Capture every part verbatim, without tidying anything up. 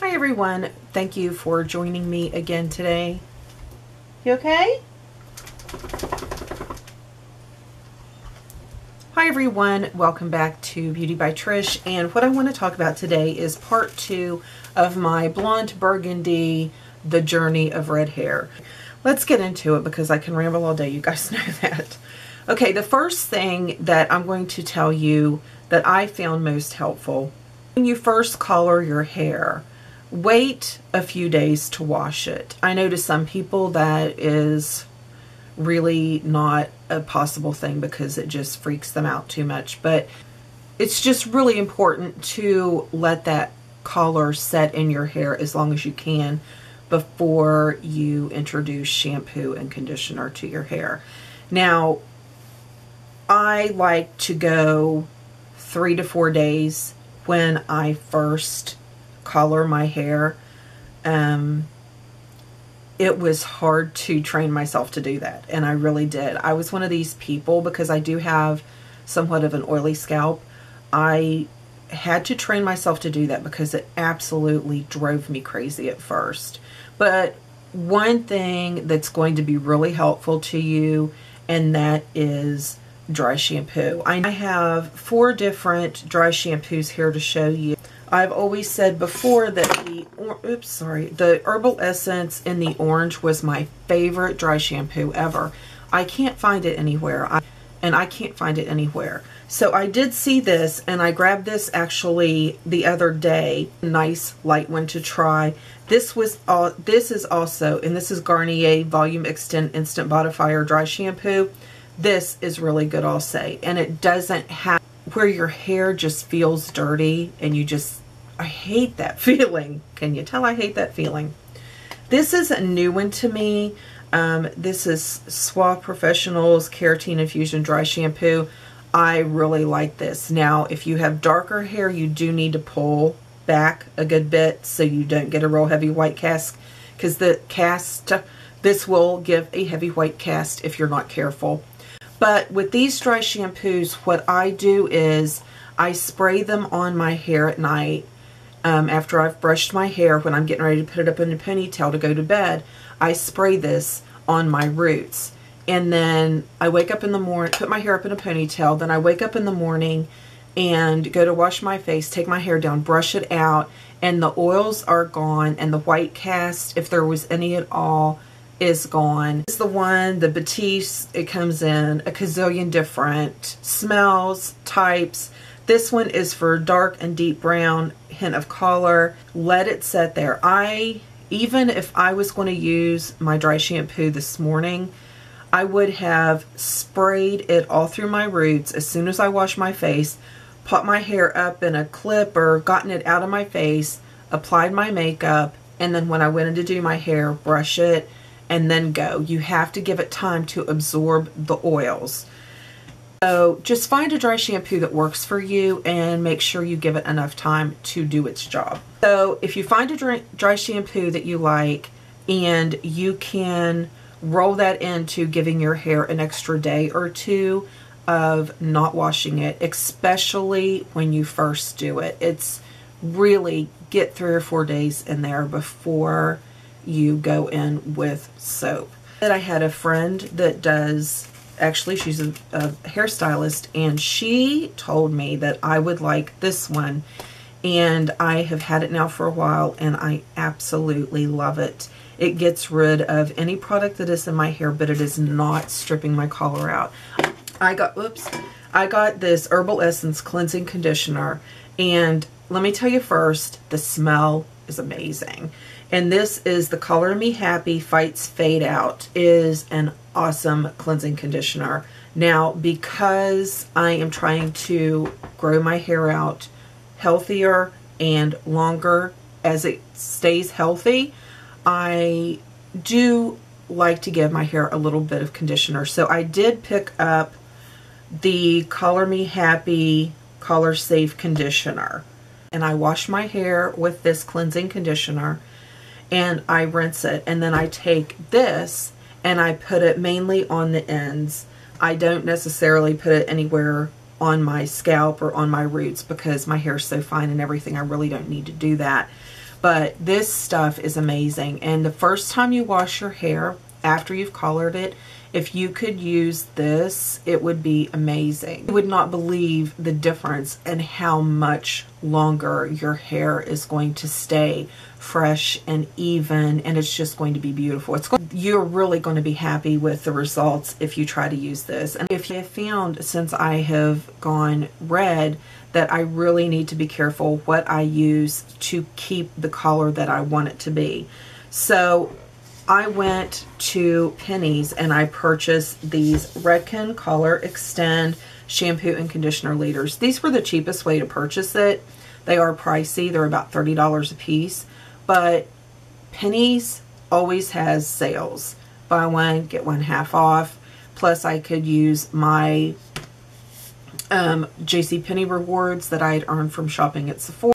Hi everyone, thank you for joining me again today. You okay? Hi everyone, welcome back to Beauty by Trish, and what I want to talk about today is part two of my Blonde Burgundy, The Journey of Red Hair. Let's get into it because I can ramble all day, you guys know that. Okay, the first thing that I'm going to tell you that I found most helpful, when you first color your hair, wait a few days to wash it. I know to some people that is really not a possible thing because it just freaks them out too much, but it's just really important to let that color set in your hair as long as you can before you introduce shampoo and conditioner to your hair. Now, I like to go three to four days when I first color my hair. Um, it was hard to train myself to do that, and I really did. I was one of these people, because I do have somewhat of an oily scalp, I had to train myself to do that because it absolutely drove me crazy at first. But one thing that's going to be really helpful to you, and that is dry shampoo. I have four different dry shampoos here to show you. I've always said before that the or, oops, sorry, the Herbal Essence in the orange was my favorite dry shampoo ever. I can't find it anywhere, I, and I can't find it anywhere. So I did see this, and I grabbed this actually the other day. Nice light one to try. This was all. This is also, and this is Garnier Volume Extend Instant Bodifier Dry Shampoo. This is really good, I'll say, and it doesn't have where your hair just feels dirty and you just, I hate that feeling. Can you tell I hate that feeling? This is a new one to me. Um, this is Suave Professionals Keratin Infusion Dry Shampoo. I really like this. Now, if you have darker hair, you do need to pull back a good bit so you don't get a real heavy white cast, because the cast, this will give a heavy white cast if you're not careful. But with these dry shampoos, what I do is I spray them on my hair at night um, after I've brushed my hair when I'm getting ready to put it up in a ponytail to go to bed. I spray this on my roots, and then I wake up in the morning, put my hair up in a ponytail, then I wake up in the morning and go to wash my face, take my hair down, brush it out, and the oils are gone, and the white cast, if there was any at all, is gone. This is the one, the Batiste. It comes in a gazillion different smells, types. This one is for dark and deep brown, hint of color. Let it set there. I, even if I was going to use my dry shampoo this morning, I would have sprayed it all through my roots as soon as I washed my face, popped my hair up in a clip or gotten it out of my face, applied my makeup, and then when I went in to do my hair, brush it, and then go. You have to give it time to absorb the oils. So just find a dry shampoo that works for you and make sure you give it enough time to do its job. So if you find a dry shampoo that you like and you can roll that into giving your hair an extra day or two of not washing it, especially when you first do it. It's really, get three or four days in there before you go in with soap. That I had a friend that does, actually she's a, a hairstylist, and she told me that I would like this one, and I have had it now for a while and I absolutely love it. It gets rid of any product that is in my hair, but it is not stripping my color out. I got, whoops, I got this Herbal Essence Cleansing Conditioner, and let me tell you first, the smell is amazing. And this is the Color Me Happy Fights Fade Out. It is an awesome cleansing conditioner. Now, because I am trying to grow my hair out healthier and longer as it stays healthy, I do like to give my hair a little bit of conditioner. So I did pick up the Color Me Happy Color Safe Conditioner. And I wash my hair with this cleansing conditioner, and I rinse it, and then I take this and I put it mainly on the ends. I don't necessarily put it anywhere on my scalp or on my roots because my hair is so fine and everything. I really don't need to do that. But this stuff is amazing. And the first time you wash your hair after you've colored it, if you could use this, it would be amazing. You would not believe the difference and how much longer your hair is going to stay fresh and even, and it's just going to be beautiful. It's going, you're really going to be happy with the results if you try to use this. And if you have found since I have gone red that I really need to be careful what I use to keep the color that I want it to be. So I went to Penney's and I purchased these Redken Color Extend shampoo and conditioner leaders. These were the cheapest way to purchase it. They are pricey. They're about thirty dollars a piece. But Penney's always has sales. Buy one, get one half off. Plus I could use my um, JCPenney rewards that I had earned from shopping at Sephora.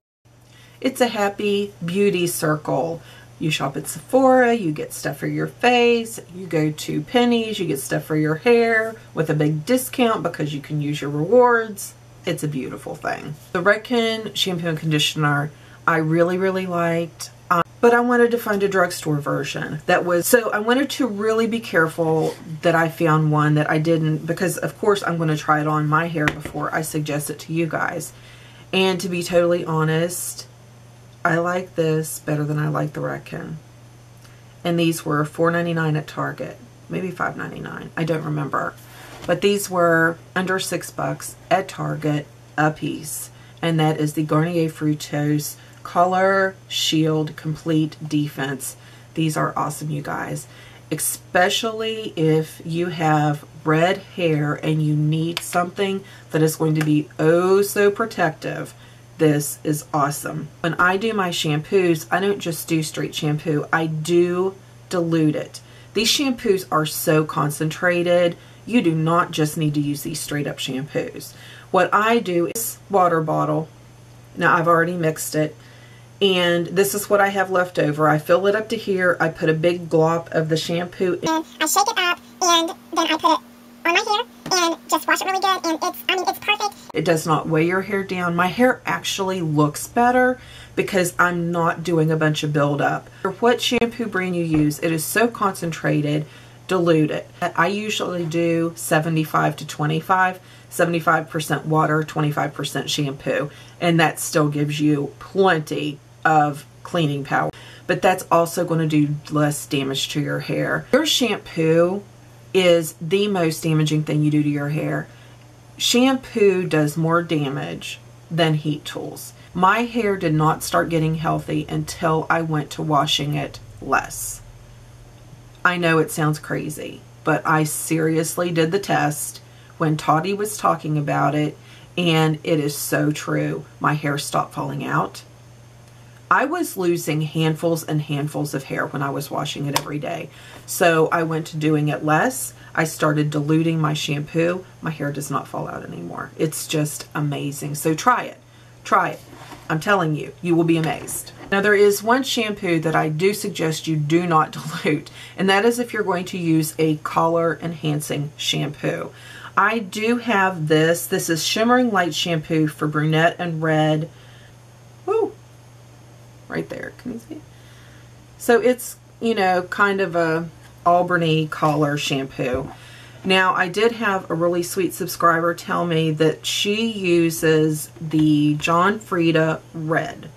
It's a happy beauty circle. You shop at Sephora, you get stuff for your face, you go to Penney's, you get stuff for your hair with a big discount because you can use your rewards. It's a beautiful thing. The Redken shampoo and conditioner I really, really liked, um, but I wanted to find a drugstore version that was, so I wanted to really be careful that I found one that I didn't, because of course I'm going to try it on my hair before I suggest it to you guys. And to be totally honest, I like this better than I like the Redken. And these were four ninety-nine at Target. Maybe five ninety-nine. I don't remember. But these were under six bucks at Target a piece. And that is the Garnier Fructis Color Shield Complete Defense. These are awesome, you guys. Especially if you have red hair and you need something that is going to be oh so protective. This is awesome. When I do my shampoos, I don't just do straight shampoo. I do dilute it. These shampoos are so concentrated. You do not just need to use these straight up shampoos. What I do is water bottle. Now I've already mixed it. And this is what I have left over. I fill it up to here. I put a big glop of the shampoo in. And I shake it up and then I put it on my hair and just wash it really good, and it's, I mean, it's perfect. It does not weigh your hair down. My hair actually looks better because I'm not doing a bunch of buildup. For what shampoo brand you use, it is so concentrated, dilute it. I usually do seventy-five to twenty-five, seventy-five percent water, twenty-five percent shampoo, and that still gives you plenty of cleaning power. But that's also going to do less damage to your hair. Your shampoo is the most damaging thing you do to your hair. Shampoo does more damage than heat tools. My hair did not start getting healthy until I went to washing it less. I know it sounds crazy, but I seriously did the test when Toddy was talking about it, and it is so true. My hair stopped falling out. I was losing handfuls and handfuls of hair when I was washing it every day. So I went to doing it less. I started diluting my shampoo. My hair does not fall out anymore. It's just amazing. So try it. Try it. I'm telling you, you will be amazed. Now there is one shampoo that I do suggest you do not dilute, and that is if you're going to use a color enhancing shampoo. I do have this. This is Shimmering Light Shampoo for brunette and red. Woo! Right there, can you see it? So it's, you know, kind of a Albany color shampoo. Now I did have a really sweet subscriber tell me that she uses the John Frieda red,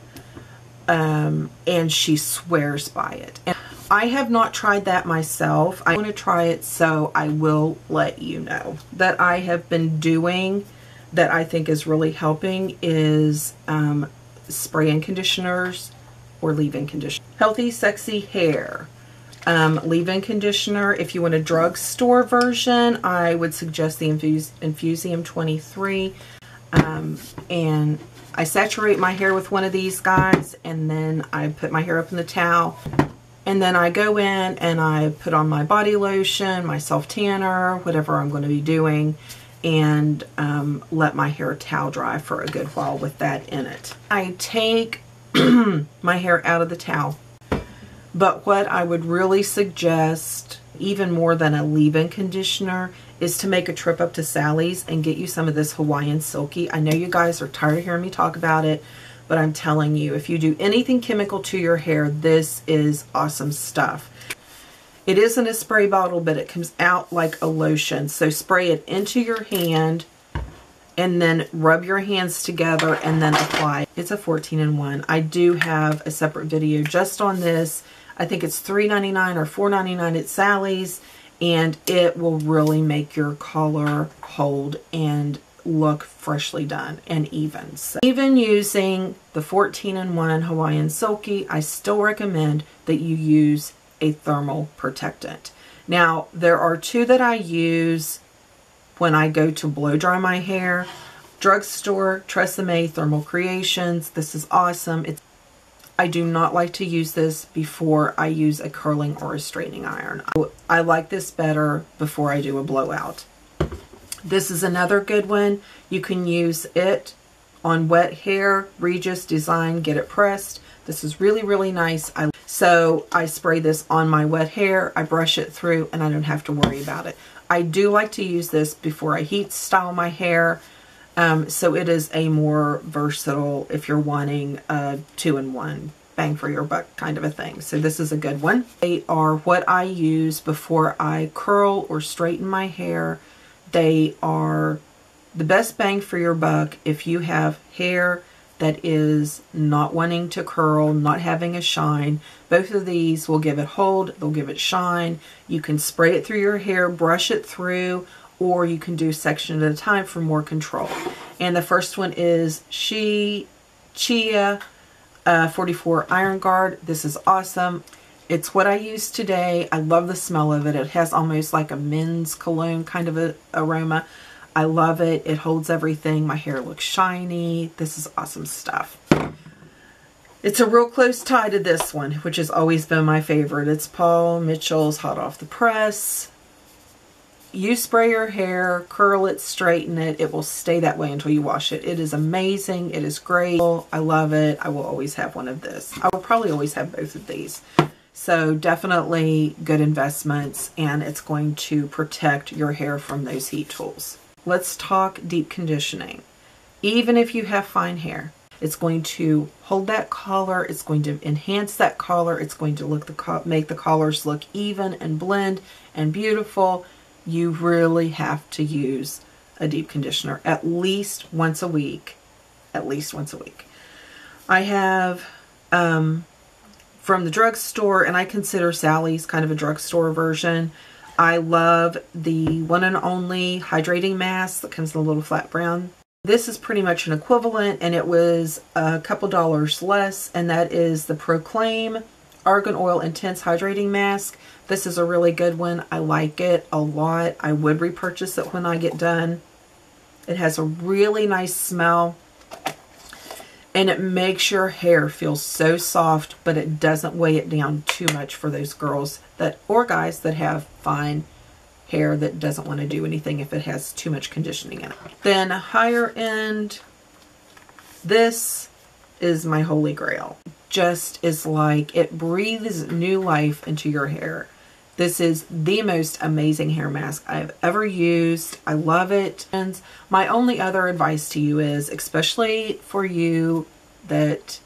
um, and she swears by it. And I have not tried that myself. I want to try it, so I will let you know. That I have been doing that I think is really helping is um, spray-in conditioners or leave-in conditioner. Healthy Sexy Hair um, leave-in conditioner. If you want a drugstore version, I would suggest the Infus Infusium twenty-three. Um, and I saturate my hair with one of these guys, and then I put my hair up in the towel, and then I go in and I put on my body lotion, my self-tanner, whatever I'm going to be doing, and um, let my hair towel dry for a good while with that in it. I take my hair out of the towel, but what I would really suggest, even more than a leave-in conditioner, is to make a trip up to Sally's and get you some of this Hawaiian Silky. I know you guys are tired of hearing me talk about it, But I'm telling you, if you do anything chemical to your hair, this is awesome stuff. It isn't a spray bottle, but it comes out like a lotion. So spray it into your hand and then rub your hands together and then apply. It's a fourteen in one. I do have a separate video just on this. I think it's three ninety-nine or four ninety-nine at Sally's, and it will really make your color hold and look freshly done and even. So even using the fourteen in one Hawaiian Silky, I still recommend that you use a thermal protectant. Now, there are two that I use when I go to blow dry my hair. Drugstore, Tresemme Thermal Creations. This is awesome. It's, I do not like to use this before I use a curling or a straightening iron. I like this better before I do a blowout. This is another good one. You can use it on wet hair. Regis Design, get it pressed. This is really, really nice. I, so I spray this on my wet hair, I brush it through, and I don't have to worry about it. I do like to use this before I heat style my hair. Um, so it is a more versatile, if you're wanting a two in one, bang for your buck kind of a thing. So this is a good one. They are what I use before I curl or straighten my hair. They are the best bang for your buck if you have hair that is not wanting to curl, not having a shine. Both of these will give it hold, they'll give it shine. You can spray it through your hair, brush it through, or you can do section at a time for more control. And the first one is Shea Chia uh, forty-four Iron Guard. This is awesome. It's what I use today. I love the smell of it. It has almost like a men's cologne kind of a aroma. I love it. It holds everything. My hair looks shiny. This is awesome stuff. It's a real close tie to this one, which has always been my favorite. It's Paul Mitchell's Hot Off the Press. You spray your hair, curl it, straighten it. It will stay that way until you wash it. It is amazing. It is great. I love it. I will always have one of this. I will probably always have both of these. So definitely good investments, and it's going to protect your hair from those heat tools. Let's talk deep conditioning. Even if you have fine hair, it's going to hold that color, it's going to enhance that color, it's going to look the make the colors look even and blend and beautiful. You really have to use a deep conditioner at least once a week. At least once a week. I have um, from the drugstore, and I consider Sally's kind of a drugstore version. I love the one and only hydrating mask that comes in a little flat brown. This is pretty much an equivalent, and it was a couple dollars less, and that is the Proclaim Argan Oil Intense Hydrating Mask. This is a really good one. I like it a lot. I would repurchase it when I get done. It has a really nice smell, and it makes your hair feel so soft, but it doesn't weigh it down too much for those girls that or guys that have fine hair that doesn't want to do anything if it has too much conditioning in it. Then higher end, this is my holy grail. Just is like, it breathes new life into your hair. This is the most amazing hair mask I've ever used. I love it. And my only other advice to you is, especially for you that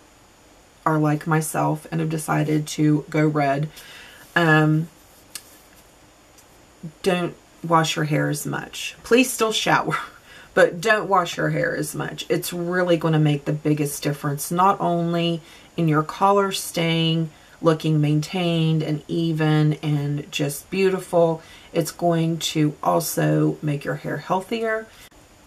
are like myself and have decided to go red, um, don't wash your hair as much. Please still shower, but don't wash your hair as much. It's really going to make the biggest difference, not only in your color staying, looking maintained and even and just beautiful. It's going to also make your hair healthier.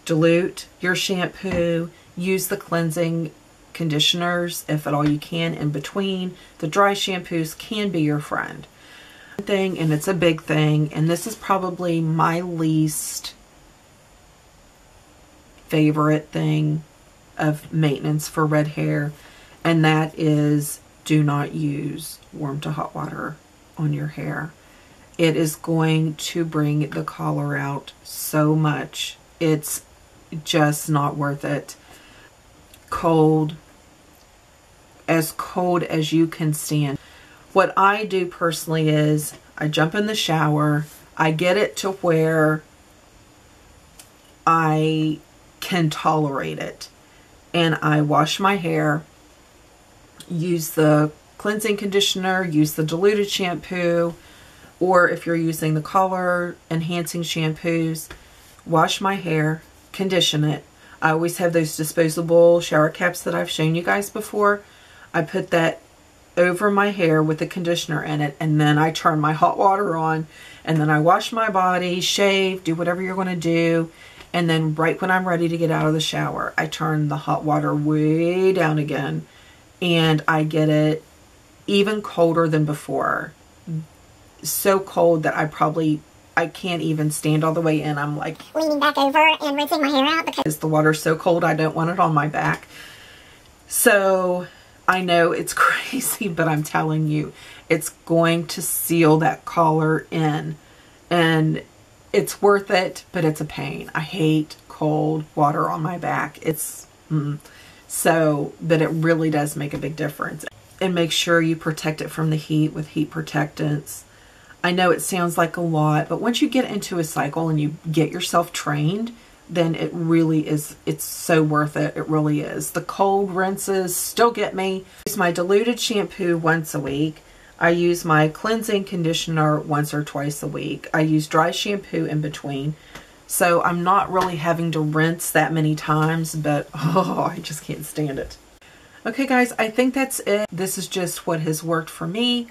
Dilute your shampoo. Use the cleansing conditioners if at all you can in between. The dry shampoos can be your friend. Thing, and it's a big thing, and this is probably my least favorite thing of maintenance for red hair, and that is do not use warm to hot water on your hair. It is going to bring the color out so much. It's just not worth it. Cold, as cold as you can stand. What I do personally is I jump in the shower, I get it to where I can tolerate it. and I wash my hair, use the cleansing conditioner, use the diluted shampoo, or if you're using the color enhancing shampoos, wash my hair, condition it. I always have those disposable shower caps that I've shown you guys before. I put that over my hair with the conditioner in it, and then I turn my hot water on, and then I wash my body, shave, do whatever you're going to do, and then right when I'm ready to get out of the shower, I turn the hot water way down again, and I get it even colder than before. So cold that I probably, I can't even stand all the way in. I'm like leaning back over and rinsing my hair out because the water's so cold I don't want it on my back. So I know it's crazy, but I'm telling you, it's going to seal that collar in. And it's worth it, but it's a pain. I hate cold water on my back. It's mm, so, but it really does make a big difference. And make sure you protect it from the heat with heat protectants. I know it sounds like a lot, but once you get into a cycle and you get yourself trained, then it really is, it's so worth it. It really is. The cold rinses still get me. I use my diluted shampoo once a week. I use my cleansing conditioner once or twice a week. I use dry shampoo in between. So I'm not really having to rinse that many times, but oh, I just can't stand it. Okay guys, I think that's it. This is just what has worked for me.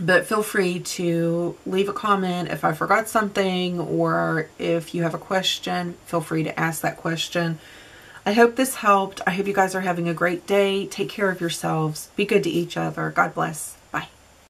But feel free to leave a comment if I forgot something, or if you have a question, feel free to ask that question. I hope this helped. I hope you guys are having a great day. Take care of yourselves. Be good to each other. God bless.